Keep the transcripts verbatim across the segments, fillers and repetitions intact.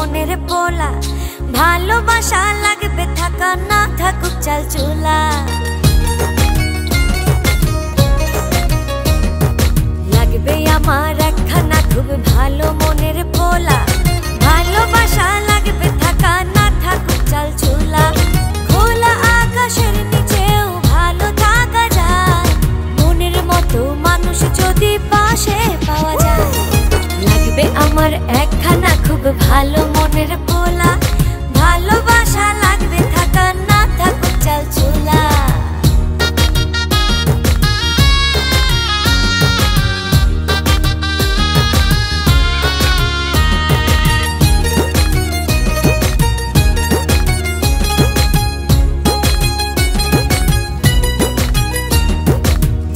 মনের পোলা, ভালোবাসা লাগবে থাকা না থাকুক চাল চুলা। লাগবে আমার একখানা খুব ভালো মনের পোলা, ভালোবাসা লাগবে থাকা না থাকুক চাল চুলা। খোলা আকাশের নিচেও ভালো থাকা যায়, মনের মতো মানুষ যদি পাশে পাওয়া যায়। লাগবে আমার একখানা খুব ভালো মনের পোলা, ভালোবাসা লাগবে থাকা না থাকুক চাল চুলা।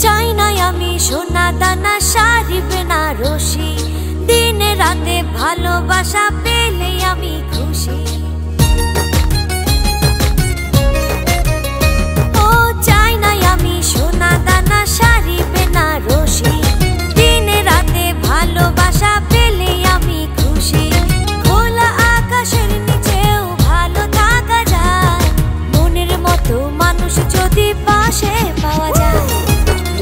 চাই না আমি সোনা দানা শাড়ি বেনারসি, দিনে রাতে ভালোবাসা পেলে আমি খুশি। ও চাই না আমি সোনা দানা শাড়ি বেনারসি, দিনে রাতে ভালোবাসা পেলে আমি খুশি। খোলা আকাশের নিচেও ভালো থাকা যায়, মনের মতো মানুষ যদি পাশে পাওয়া যায়।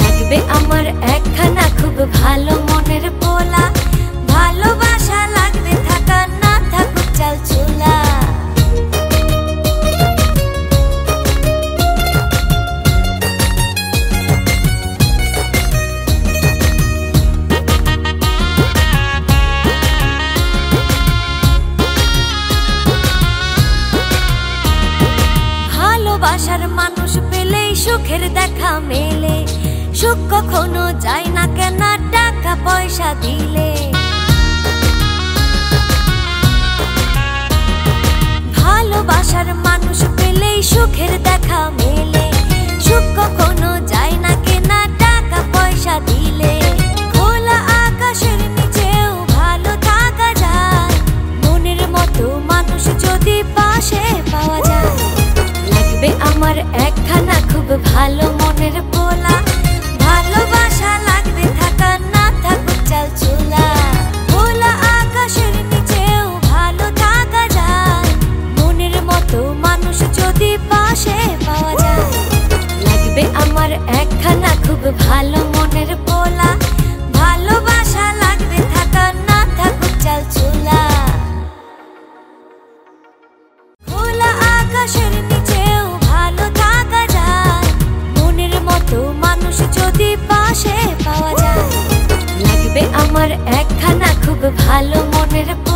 লাগবে আমার একখানা খুব ভালো মনের পোলা, ভালোবাসা লাগবে থাকা না থাকুক চাল চুলা। ভালোবাসার মানুষ পেলেই সুখের দেখা মেলে, সুখ কখনো যায় না কেনা টাকা পয়সা দিলে। ভালোবাসার মানুষ পেলেই সুখের দেখা মেলে, সুখ কখনো যায় না কেনা টাকা পয়সা দিলে। খোলা আকাশের নিচেও ভালো থাকা যায়, মনের মতো মানুষ যদি পাশে পাওয়া যায়। লাগবে আমার একখানা খুব ভালো মনের পোলা, ভালোবাসা লাগবে থাকা না থাকুক চাল চুলা। খোলা আকাশের নিচেও ভালো থাকা যায়, মনের মতো মানুষ যদি পাশে পাওয়া যায়। লাগবে আমার একখানা খুব ভালো মনের পোলা, ভালোবাসা লাগবে থাকা না থাকুক চাল চুলা। খোলা আকাশের নিচেও ভালো থাকা যায়, মনের মতো মানুষ যদি পাশে পাওয়া যায়। লাগবে আমার একখানা খুব ভালো মনের